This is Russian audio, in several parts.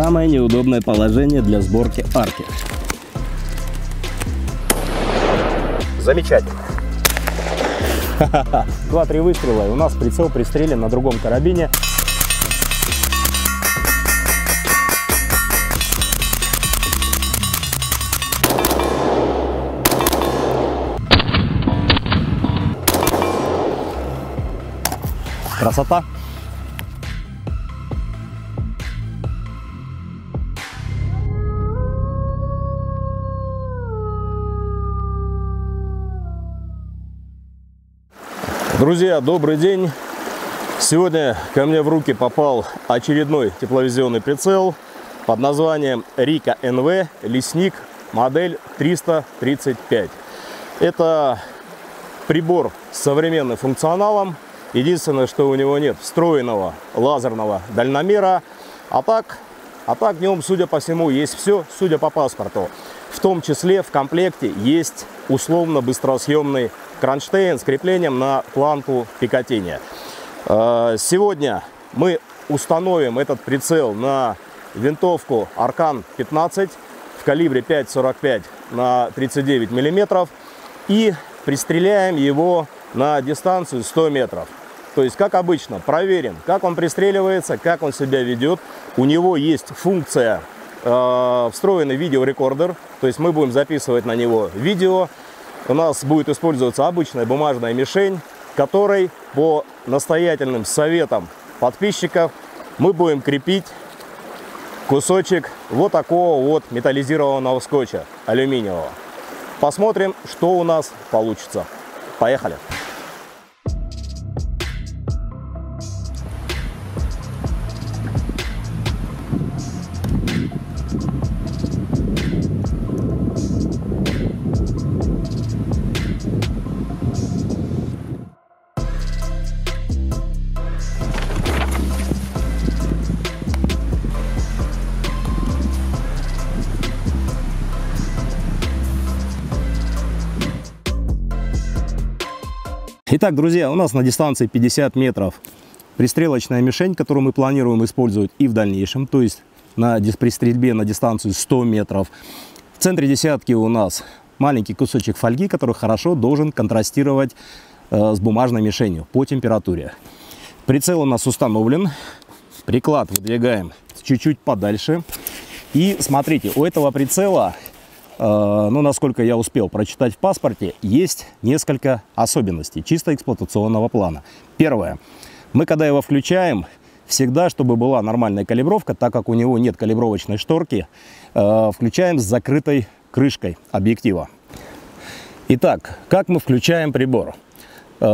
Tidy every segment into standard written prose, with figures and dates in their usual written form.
самое неудобное положение для сборки арки. Замечательно. Два-три выстрела, и у нас прицел пристрелен на другом карабине. Красота! Друзья, добрый день! Сегодня ко мне в руки попал очередной тепловизионный прицел под названием RikaNV Lesnik, модель 335. Это прибор с современным функционалом. Единственное, что у него нет встроенного лазерного дальномера. А так в нем, судя по всему, есть все, судя по паспорту. В том числе в комплекте есть условно-быстросъемный кронштейн с креплением на планку Пикатинни. Сегодня мы установим этот прицел на винтовку Аркан-15 в калибре 5,45 на 39 мм и пристреляем его на дистанцию 100 метров. То есть, как обычно, проверим, как он пристреливается, как он себя ведет. У него есть функция встроенный видеорекордер, то есть мы будем записывать на него видео. У нас будет использоваться обычная бумажная мишень, которой по настоятельным советам подписчиков мы будем крепить кусочек вот такого вот металлизированного скотча алюминиевого. Посмотрим, что у нас получится. Поехали! Итак, друзья, у нас на дистанции 50 метров пристрелочная мишень, которую мы планируем использовать и в дальнейшем, то есть при стрельбе на дистанцию 100 метров. В центре десятки у нас маленький кусочек фольги, который хорошо должен контрастировать с бумажной мишенью по температуре. Прицел у нас установлен, приклад выдвигаем чуть-чуть подальше. И смотрите, у этого прицела, ну, насколько я успел прочитать в паспорте, есть несколько особенностей чисто эксплуатационного плана. Первое. Мы, когда его включаем, всегда, чтобы была нормальная калибровка, так как у него нет калибровочной шторки, включаем с закрытой крышкой объектива. Итак, как мы включаем прибор?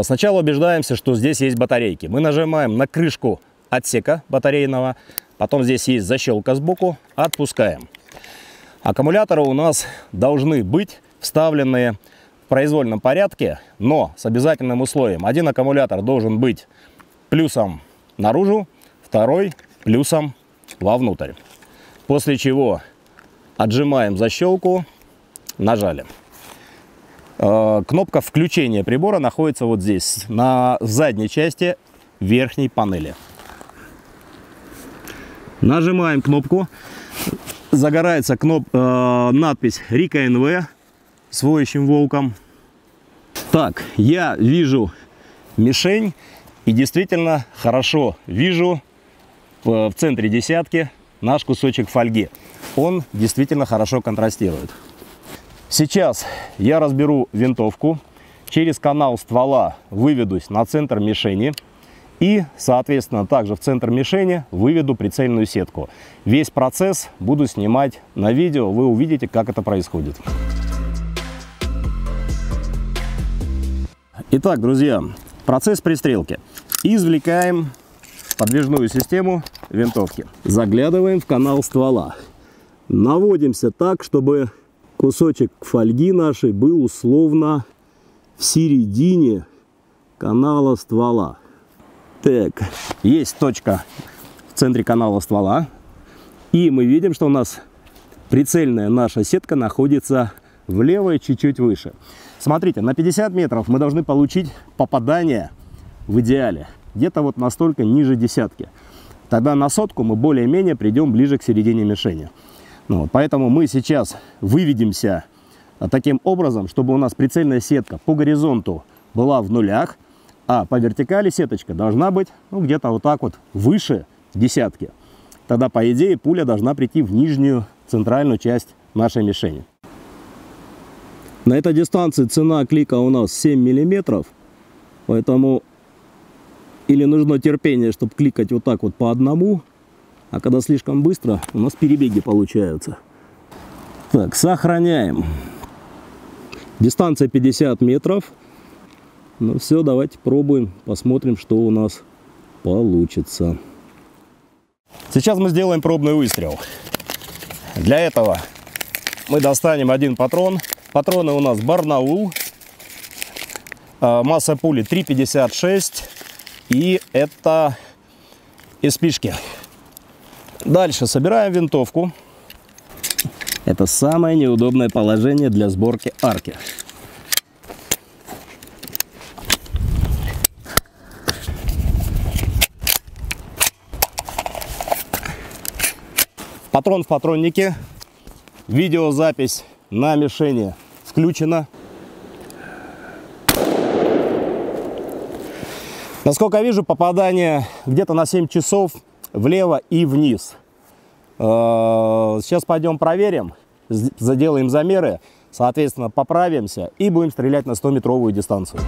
Сначала убеждаемся, что здесь есть батарейки. Мы нажимаем на крышку отсека батарейного, потом здесь есть защелка сбоку, отпускаем. Аккумуляторы у нас должны быть вставлены в произвольном порядке, но с обязательным условием. Один аккумулятор должен быть плюсом наружу, второй плюсом вовнутрь. После чего отжимаем защелку, нажали. Кнопка включения прибора находится вот здесь, на задней части верхней панели. Нажимаем кнопку. Загорается надпись RikaNV с воющим волком. Так, я вижу мишень и действительно хорошо вижу в центре десятки наш кусочек фольги. Он действительно хорошо контрастирует. Сейчас я разберу винтовку, через канал ствола выведусь на центр мишени. И, соответственно, также в центр мишени выведу прицельную сетку. Весь процесс буду снимать на видео, вы увидите, как это происходит. Итак, друзья, процесс пристрелки. Извлекаем подвижную систему винтовки. Заглядываем в канал ствола. Наводимся так, чтобы кусочек фольги нашей был условно в середине канала ствола. Так, есть точка в центре канала ствола, и мы видим, что у нас прицельная наша сетка находится влево и чуть-чуть выше. Смотрите, на 50 метров мы должны получить попадание в идеале, где-то вот настолько ниже десятки. тогда на сотку мы более-менее придем ближе к середине мишени. Ну, вот, поэтому мы сейчас выведемся таким образом, чтобы у нас прицельная сетка по горизонту была в нулях, а по вертикали сеточка должна быть где-то вот так вот выше десятки. Тогда, по идее, пуля должна прийти в нижнюю центральную часть нашей мишени. На этой дистанции цена клика у нас 7 мм, поэтому или нужно терпение, чтобы кликать вот так вот по одному, а когда слишком быстро, у нас перебеги получаются. Так, сохраняем. Дистанция 50 метров. Ну все, давайте пробуем, посмотрим, что у нас получится. Сейчас мы сделаем пробный выстрел. Для этого мы достанем один патрон. Патроны у нас Барнаул. Масса пули 3,56. И это SP-шки. Дальше собираем винтовку. Это самое неудобное положение для сборки арки. Патрон в патроннике. Видеозапись на мишени включена. Насколько я вижу, попадание где-то на 7 часов влево и вниз. Сейчас пойдем проверим, заделаем замеры, соответственно, поправимся и будем стрелять на 100-метровую дистанцию.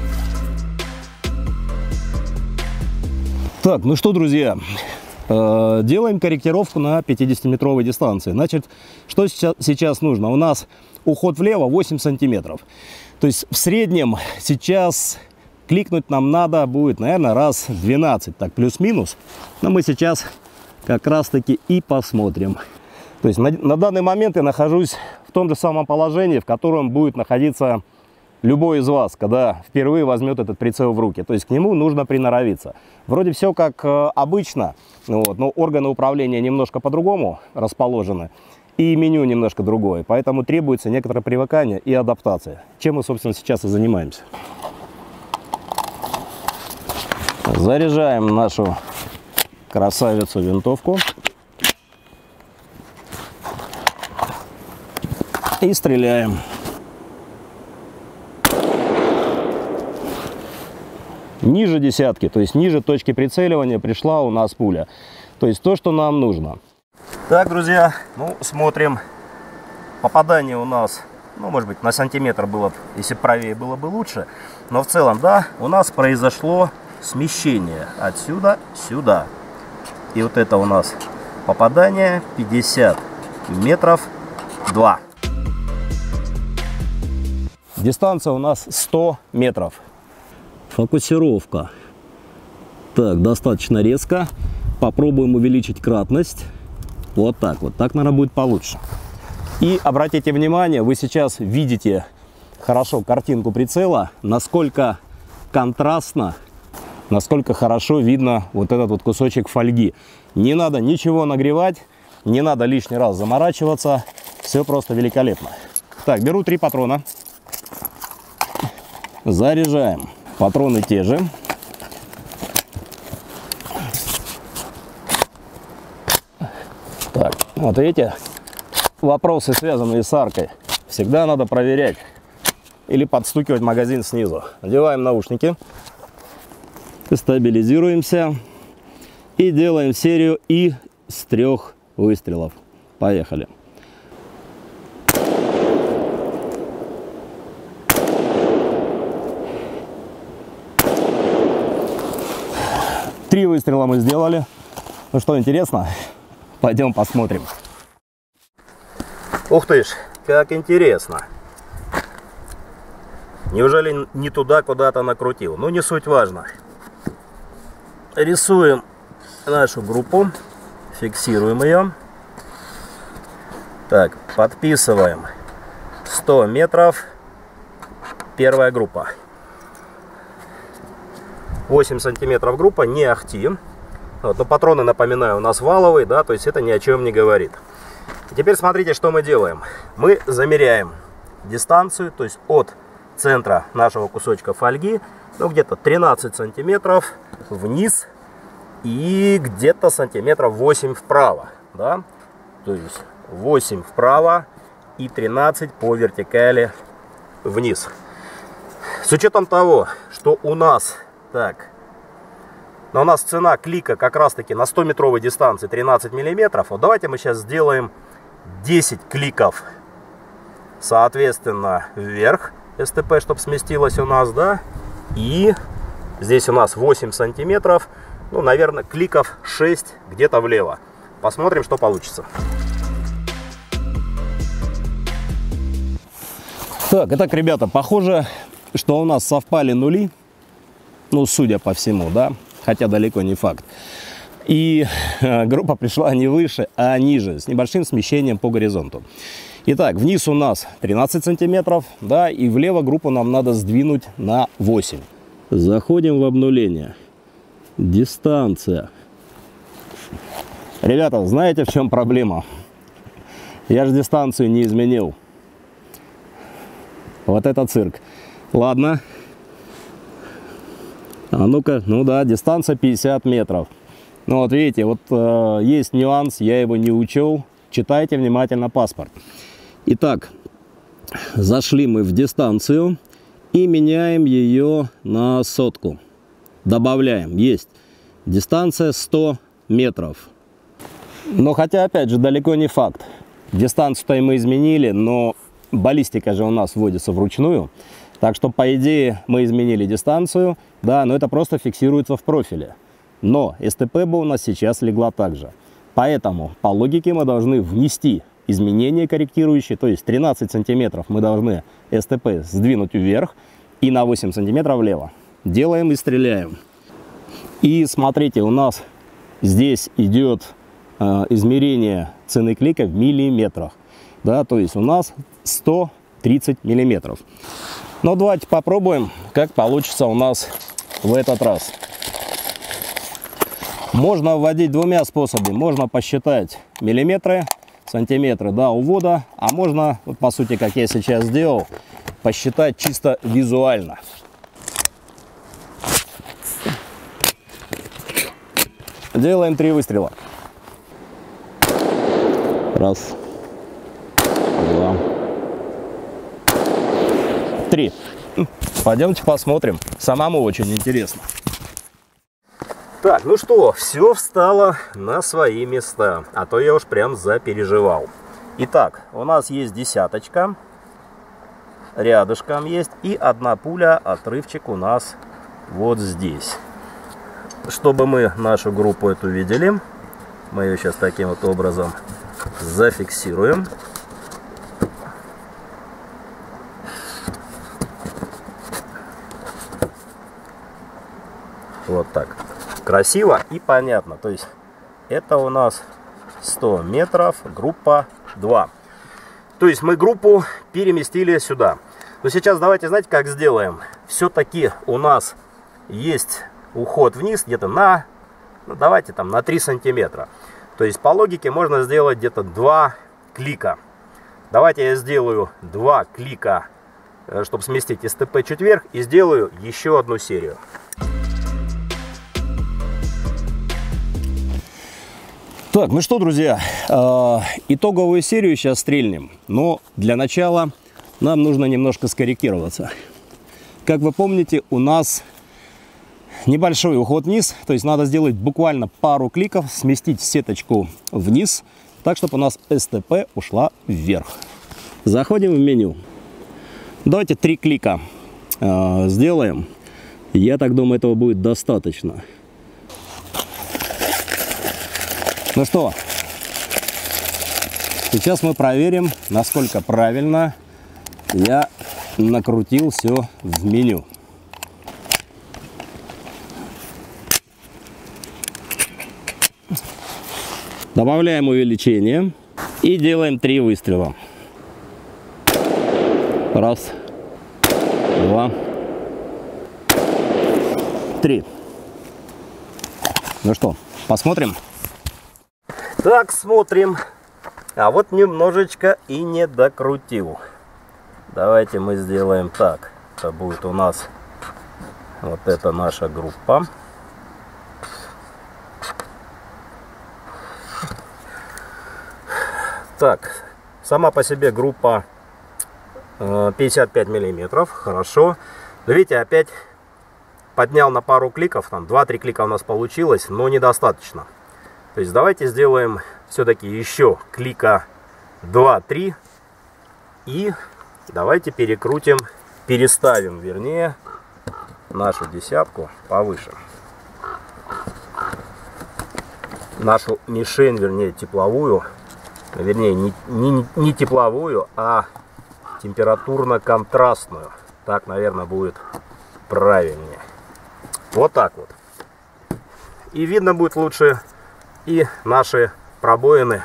Так, ну что, друзья, делаем корректировку на 50-метровой дистанции. Значит, что сейчас нужно? У нас уход влево 8 сантиметров. То есть в среднем сейчас... Кликнуть нам надо будет, наверное, раз 12, так, плюс-минус. Но мы сейчас как раз-таки и посмотрим. То есть на данный момент я нахожусь в том же самом положении, в котором будет находиться любой из вас, когда впервые возьмет этот прицел в руки. То есть к нему нужно приноровиться. Вроде все как обычно, вот, но органы управления немножко по-другому расположены. И меню немножко другое. Поэтому требуется некоторое привыкание и адаптация. Чем мы, собственно, сейчас и занимаемся. Заряжаем нашу красавицу винтовку и стреляем. Ниже десятки, то есть ниже точки прицеливания пришла у нас пуля. То есть то, что нам нужно. Так, друзья, ну смотрим. Попадание у нас, ну может быть на сантиметр было, если правее было бы лучше. Но в целом, да, у нас произошло... смещение отсюда сюда, и вот это у нас попадание 50 метров 2. Дистанция у нас 100 метров. Фокусировка так достаточно резко, попробуем увеличить кратность вот так вот, так, наверное, будет получше. И обратите внимание, вы сейчас видите хорошо картинку прицела, насколько контрастно, насколько хорошо видно вот этот вот кусочек фольги. Не надо ничего нагревать, не надо лишний раз заморачиваться. Все просто великолепно. Так, беру 3 патрона. Заряжаем. Патроны те же. Так, вот эти вопросы, связанные с аркой, всегда надо проверять или подстукивать магазин снизу. Надеваем наушники. Стабилизируемся и делаем серию из 3 выстрелов. Поехали. Три выстрела мы сделали. Ну что, интересно? Пойдем посмотрим. Ух ты ж, как интересно. Неужели не туда куда-то накрутил? Ну не суть важно. Рисуем нашу группу, фиксируем ее. Так, подписываем 100 метров, первая группа. 8 сантиметров группа, не ахти. Вот, но патроны, напоминаю, у нас валовые, да, то есть это ни о чем не говорит. Теперь смотрите, что мы делаем. Мы замеряем дистанцию, то есть от центра нашего кусочка фольги, ну где-то 13 сантиметров вниз и где-то сантиметров 8 вправо, да? То есть 8 вправо и 13 по вертикали вниз. С учетом того, что у нас так, но у нас цена клика как раз таки на 100-метровой дистанции 13 миллиметров. Вот давайте мы сейчас сделаем 10 кликов, соответственно, вверх СТП, чтобы сместилось у нас, да, и здесь у нас 8 сантиметров, ну, наверное, кликов 6 где-то влево. Посмотрим, что получится. Так, итак, ребята, похоже, что у нас совпали нули, ну, судя по всему, да, хотя далеко не факт. И группа пришла не выше, а ниже, с небольшим смещением по горизонту. Итак, вниз у нас 13 сантиметров, да, и влево группу нам надо сдвинуть на 8. Заходим в обнуление. Дистанция. Ребята, знаете, в чем проблема? Я же дистанцию не изменил. Вот это цирк. Ладно. А ну-ка, ну да, дистанция 50 метров. Ну вот видите, вот есть нюанс, я его не учел. Читайте внимательно паспорт. Итак, зашли мы в дистанцию и меняем ее на 100. Добавляем. Есть. Дистанция 100 метров. Но хотя, опять же, далеко не факт. Дистанцию-то мы изменили, но баллистика же у нас вводится вручную. Так что, по идее, мы изменили дистанцию, да, но это просто фиксируется в профиле. Но СТП бы у нас сейчас легла также. Поэтому, по логике, мы должны внести изменения корректирующие, то есть 13 сантиметров мы должны СТП сдвинуть вверх и на 8 сантиметров влево. Делаем и стреляем. И смотрите, у нас здесь идет измерение цены клика в миллиметрах. Да, то есть у нас 130 миллиметров. Но давайте попробуем, как получится у нас в этот раз. Можно вводить двумя способами. Можно посчитать миллиметры, сантиметры до увода, а можно, вот по сути, как я сейчас сделал, посчитать чисто визуально. Делаем 3 выстрела. Раз. Два. Три. Пойдемте посмотрим. Самому очень интересно. Так, ну что, все встало на свои места, а то я уж прям запереживал. Итак, у нас есть десяточка, рядышком есть, и одна пуля, отрывчик у нас вот здесь. Чтобы мы нашу группу эту видели, мы ее сейчас таким вот образом зафиксируем. Вот так. Красиво и понятно. То есть это у нас 100 метров, группа 2. То есть мы группу переместили сюда. Но сейчас давайте, знаете, как сделаем. Все-таки у нас есть уход вниз где-то на, ну, давайте там на 3 сантиметра. То есть по логике можно сделать где-то 2 клика. Давайте я сделаю 2 клика, чтобы сместить СТП чуть вверх, и сделаю еще одну серию. Так, ну что, друзья, итоговую серию сейчас стрельнем, но для начала нам нужно немножко скорректироваться. Как вы помните, у нас небольшой уход вниз, то есть надо сделать буквально пару кликов, сместить сеточку вниз, так, чтобы у нас СТП ушла вверх. Заходим в меню. Давайте 3 клика сделаем. Я так думаю, этого будет достаточно. Ну что, сейчас мы проверим, насколько правильно я накрутил все в меню. Добавляем увеличение и делаем 3 выстрела. Раз, два, три. Ну что, посмотрим? Так, смотрим. А вот немножечко и не докрутил. Давайте мы сделаем так. Это будет у нас вот эта наша группа. Так, сама по себе группа 55 миллиметров, хорошо. Но видите, опять поднял на пару кликов, там 2-3 клика у нас получилось, но недостаточно. То есть давайте сделаем все-таки еще клика 2-3 и давайте перекрутим, переставим, вернее, нашу десятку повыше. Нашу мишень, вернее, тепловую, вернее, не тепловую, а температурно-контрастную. Так, наверное, будет правильнее. Вот так вот. И видно будет лучше, и наши пробоины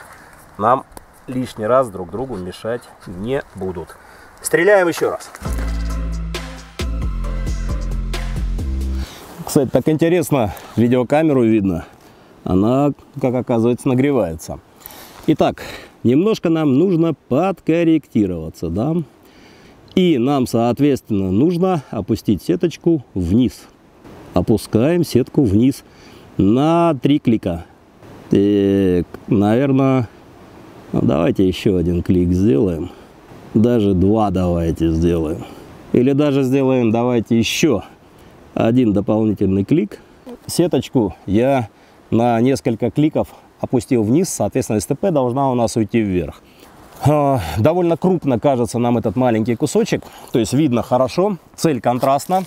нам лишний раз друг другу мешать не будут. Стреляем еще раз. Кстати, так интересно, видеокамеру видно. Она, как оказывается, нагревается. Итак, немножко нам нужно подкорректироваться, да? И нам, соответственно, нужно опустить сеточку вниз. Опускаем сетку вниз на 3 клика. И, наверное, давайте еще один клик сделаем. Даже 2 давайте сделаем. Или даже сделаем, давайте еще один дополнительный клик. Сеточку я на несколько кликов опустил вниз, соответственно, СТП должна у нас уйти вверх. Довольно крупно кажется нам этот маленький кусочек, то есть видно хорошо, цель контрастна.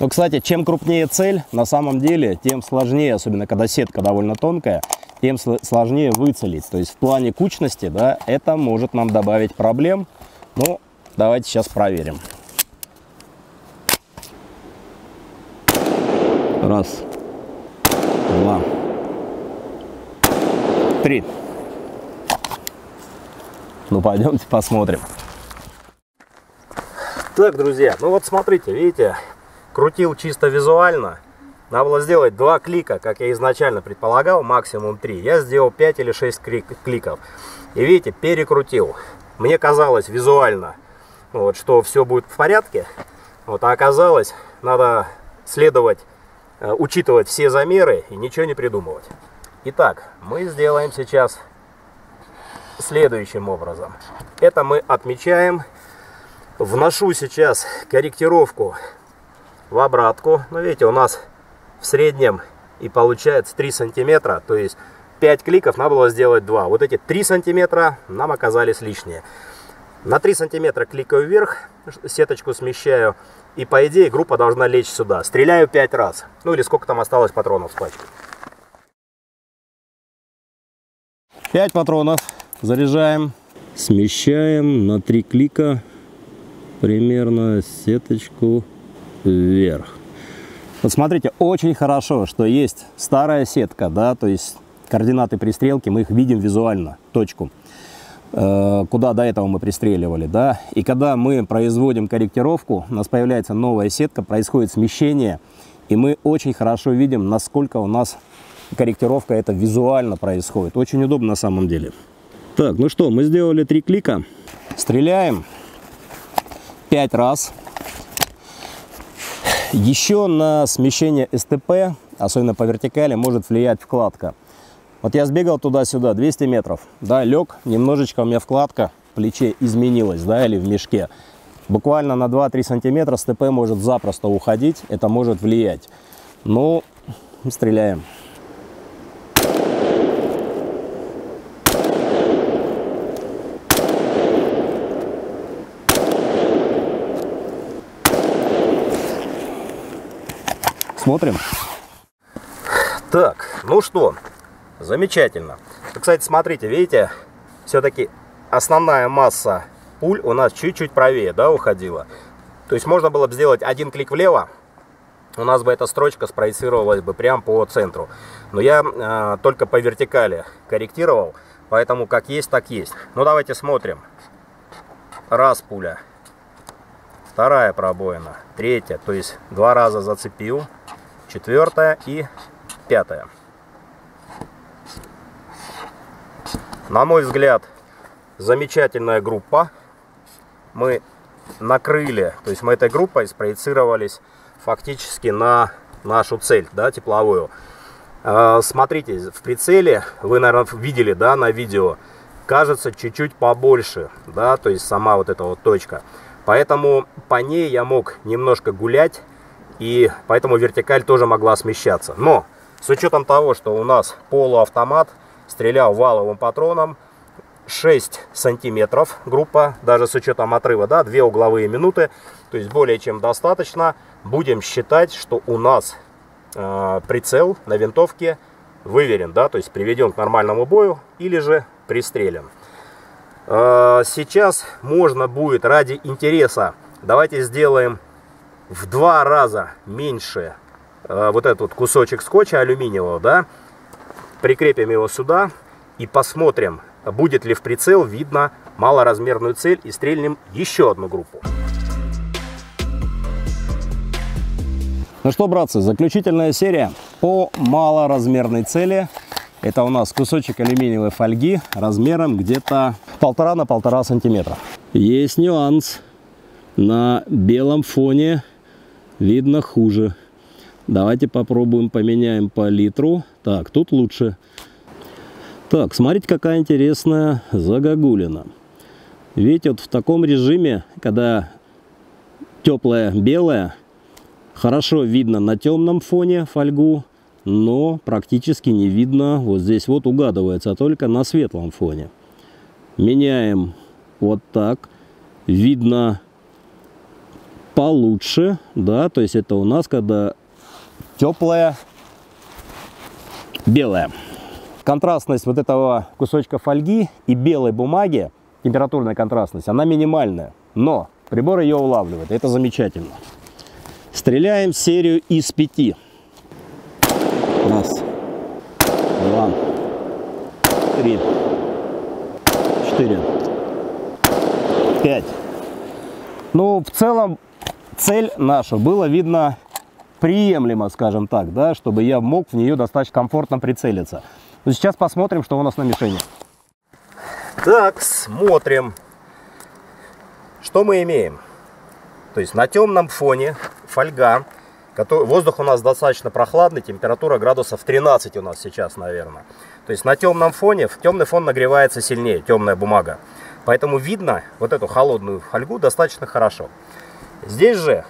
Но, кстати, чем крупнее цель, на самом деле, тем сложнее, особенно когда сетка довольно тонкая, тем сложнее выцелить. То есть в плане кучности, да, это может нам добавить проблем. Ну, давайте сейчас проверим. Раз, два, три. Ну, пойдемте посмотрим. Так, друзья, ну вот смотрите, видите, крутил чисто визуально. Надо было сделать 2 клика, как я изначально предполагал, максимум 3. Я сделал 5 или 6 кликов. И видите, перекрутил. Мне казалось визуально, вот, что все будет в порядке. Вот, а оказалось, надо следовать, учитывать все замеры и ничего не придумывать. Итак, мы сделаем сейчас следующим образом. Это мы отмечаем. Вношу сейчас корректировку в обратку. Ну, видите, у нас в среднем и получается 3 сантиметра. То есть 5 кликов надо было сделать 2. Вот эти 3 сантиметра нам оказались лишние. На 3 сантиметра кликаю вверх, сеточку смещаю. И по идее группа должна лечь сюда. Стреляю 5 раз. Ну или сколько там осталось патронов в пачке. 5 патронов. Заряжаем. Смещаем на 3 клика примерно сеточку вверх. Вот смотрите, очень хорошо, что есть старая сетка, да, то есть координаты пристрелки, мы их видим визуально, точку, куда до этого мы пристреливали, да, и когда мы производим корректировку, у нас появляется новая сетка, происходит смещение, и мы очень хорошо видим, насколько у нас корректировка это визуально происходит. Очень удобно на самом деле. Так, ну что, мы сделали 3 клика, стреляем 5 раз. Еще на смещение СТП, особенно по вертикали, может влиять вкладка. Вот я сбегал туда-сюда 200 метров, да, лег, немножечко у меня вкладка в плече изменилась, да, или в мешке. Буквально на 2-3 сантиметра СТП может запросто уходить, это может влиять. Ну, стреляем. Смотрим. Так, ну что... Замечательно. Кстати, смотрите, видите, все-таки основная масса пуль у нас чуть-чуть правее, да, уходила. То есть можно было бы сделать один клик влево, у нас бы эта строчка спроецировалась бы прям по центру. Но я только по вертикали корректировал, поэтому как есть, так есть. Ну давайте смотрим. Раз пуля, вторая пробоина, третья, то есть 2 раза зацепил, 4-я и 5-я. На мой взгляд, замечательная группа. Мы накрыли, то есть мы этой группой спроецировались фактически на нашу цель, да, тепловую. Смотрите, в прицеле, вы, наверное, видели, да, на видео, кажется чуть-чуть побольше, да, то есть сама вот эта вот точка. Поэтому по ней я мог немножко гулять, и поэтому вертикаль тоже могла смещаться. Но с учетом того, что у нас полуавтомат, стрелял валовым патроном, 6 сантиметров группа, даже с учетом отрыва, да, 2 угловые минуты, то есть более чем достаточно. Будем считать, что у нас прицел на винтовке выверен, да, то есть приведен к нормальному бою или же пристрелен. Сейчас можно будет ради интереса, давайте сделаем в 2 раза меньше вот этот вот кусочек скотча алюминиевого, да, прикрепим его сюда и посмотрим, будет ли в прицел видно малоразмерную цель, и стрельнем еще одну группу. Ну что, братцы, заключительная серия по малоразмерной цели. Это у нас кусочек алюминиевой фольги размером где-то 1,5 на 1,5 сантиметра. Есть нюанс. На белом фоне видно хуже. Давайте попробуем, поменяем палитру. Так, тут лучше. Так, смотрите, какая интересная загогулина. Видите, вот в таком режиме, когда теплая белая, хорошо видно на темном фоне фольгу, но практически не видно, вот здесь вот угадывается, а только на светлом фоне. Меняем вот так. Видно получше, да, то есть это у нас когда теплая белая. Контрастность вот этого кусочка фольги и белой бумаги, температурная контрастность, она минимальная, но прибор ее улавливает, это замечательно. Стреляем серию из 5. 1, 2, 3, 4, 5. Ну, в целом, цель наша было видно приемлемо, скажем так, да, чтобы я мог в нее достаточно комфортно прицелиться. Но сейчас посмотрим, что у нас на мишени. Так, смотрим, что мы имеем. То есть на темном фоне фольга, воздух у нас достаточно прохладный, температура градусов 13 у нас сейчас, наверное. То есть на темном фоне, темный фон нагревается сильнее, темная бумага. Поэтому видно вот эту холодную фольгу достаточно хорошо. Здесь же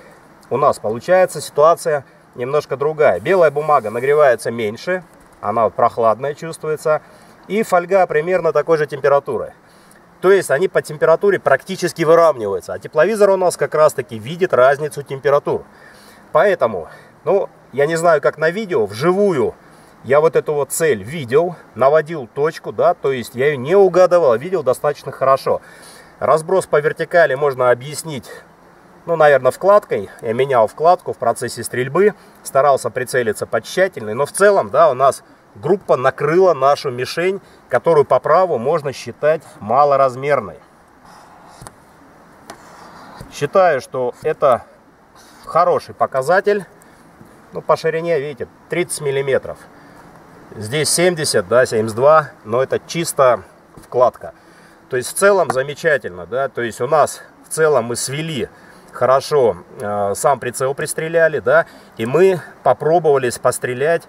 у нас получается ситуация немножко другая. Белая бумага нагревается меньше, она прохладная чувствуется, и фольга примерно такой же температуры. То есть они по температуре практически выравниваются, а тепловизор у нас как раз таки видит разницу температур. Поэтому, ну, я не знаю, как на видео, вживую я вот эту вот цель видел, наводил точку, да, то есть я ее не угадывал, а видел достаточно хорошо. Разброс по вертикали можно объяснить, ну, наверное, вкладкой. Я менял вкладку в процессе стрельбы, старался прицелиться потщательнее, но в целом, да, у нас группа накрыла нашу мишень, которую по праву можно считать малоразмерной. Считаю, что это хороший показатель. Ну, по ширине, видите, 30 миллиметров. Здесь 70, да, 72, но это чисто вкладка. То есть в целом замечательно, да, то есть у нас в целом мы свели хорошо, сам прицел пристреляли, да, и мы попробовали пострелять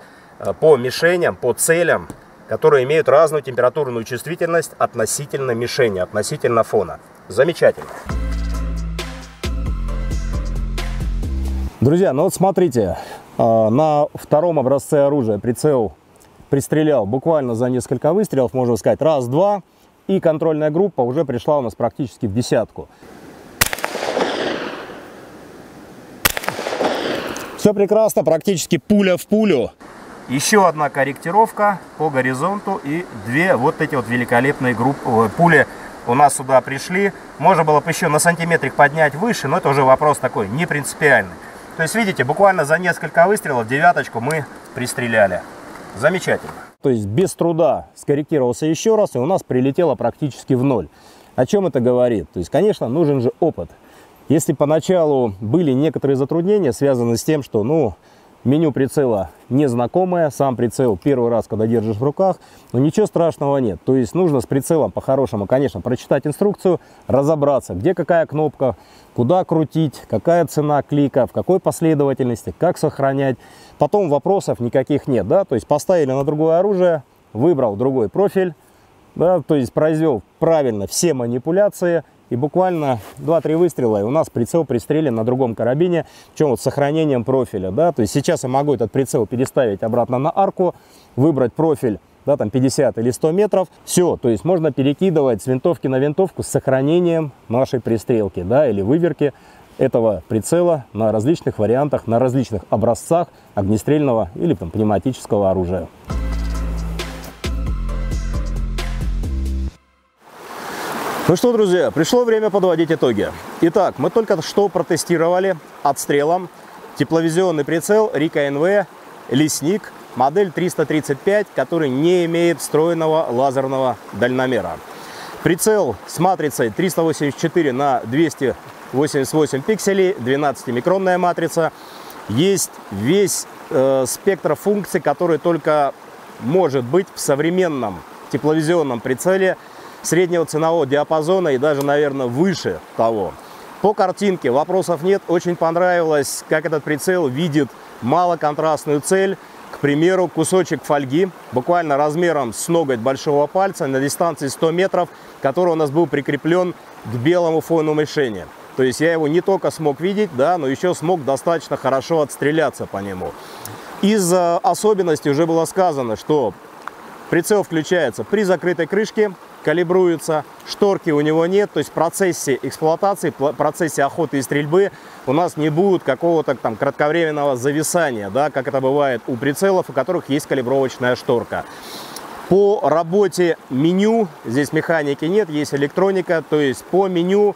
по мишеням, по целям, которые имеют разную температурную чувствительность относительно мишени, относительно фона. Замечательно. Друзья, ну вот смотрите, на втором образце оружия прицел пристрелял буквально за несколько выстрелов, можно сказать, раз-два, и контрольная группа уже пришла у нас практически в десятку. Все прекрасно, практически пуля в пулю. Еще одна корректировка по горизонту, и 2 вот эти вот великолепные группы, пули у нас сюда пришли. Можно было бы еще на сантиметрик поднять выше, но это уже вопрос такой не принципиальный. То есть, видите, буквально за несколько выстрелов 9-очку мы пристреляли. Замечательно. То есть без труда скорректировался еще раз, и у нас прилетело практически в ноль. О чем это говорит? То есть, конечно, нужен же опыт. Если поначалу были некоторые затруднения, связанные с тем, что, ну, Меню прицела незнакомое, сам прицел первый раз, когда держишь в руках, но ничего страшного нет. То есть нужно с прицелом по-хорошему, конечно, прочитать инструкцию, разобраться, где какая кнопка, куда крутить, какая цена клика, в какой последовательности, как сохранять. Потом вопросов никаких нет, да, то есть поставили на другое оружие, выбрал другой профиль, да, то есть произвел правильно все манипуляции. И буквально 2-3 выстрела, и у нас прицел пристрелен на другом карабине, причем вот с сохранением профиля. Да? То есть сейчас я могу этот прицел переставить обратно на арку, выбрать профиль, да, там 50 или 100 метров. Все, то есть можно перекидывать с винтовки на винтовку с сохранением нашей пристрелки, да, или выверки этого прицела на различных вариантах, на различных образцах огнестрельного или там, пневматического оружия. Ну что, друзья, пришло время подводить итоги. Итак, мы только что протестировали отстрелом тепловизионный прицел RikaNV Lesnik модель 335, который не имеет встроенного лазерного дальномера. Прицел с матрицей 384 на 288 пикселей, 12-микронная матрица. Есть весь спектр функций, который только может быть в современном тепловизионном прицеле среднего ценового диапазона и даже, наверное, выше того. По картинке вопросов нет. Очень понравилось, как этот прицел видит малоконтрастную цель. К примеру, кусочек фольги, буквально размером с ноготь большого пальца, на дистанции 100 метров, который у нас был прикреплен к белому фону мишени. То есть я его не только смог видеть, да, но еще смог достаточно хорошо отстреляться по нему. Из особенностей уже было сказано, что прицел включается при закрытой крышке, калибруется, шторки у него нет, то есть в процессе эксплуатации, в процессе охоты и стрельбы у нас не будет какого-то там кратковременного зависания, да, как это бывает у прицелов, у которых есть калибровочная шторка. По работе меню, здесь механики нет, есть электроника, то есть по меню,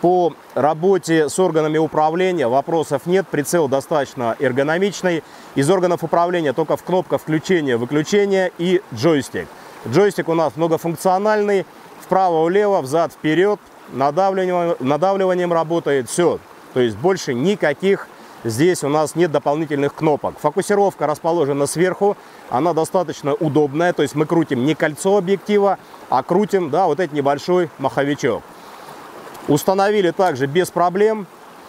по работе с органами управления вопросов нет, прицел достаточно эргономичный. Из органов управления только в кнопка включения-выключения и джойстик. Джойстик у нас многофункциональный, вправо-влево, взад-вперед, надавливанием работает, все. То есть больше никаких здесь у нас нет дополнительных кнопок. Фокусировка расположена сверху, она достаточно удобная, то есть мы крутим не кольцо объектива, а крутим, да, вот этот небольшой маховичок. Установили также без проблем.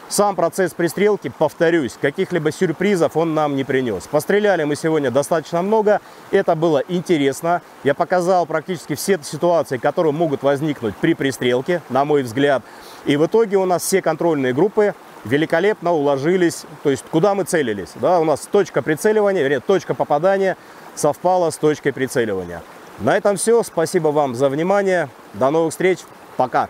Сам процесс пристрелки, повторюсь, каких-либо сюрпризов он нам не принес. Постреляли мы сегодня достаточно много, это было интересно. Я показал практически все ситуации, которые могут возникнуть при пристрелке, на мой взгляд. И в итоге у нас все контрольные группы великолепно уложились, то есть куда мы целились. Да, у нас точка прицеливания, вернее, точка попадания совпала с точкой прицеливания. На этом все, спасибо вам за внимание, до новых встреч, пока!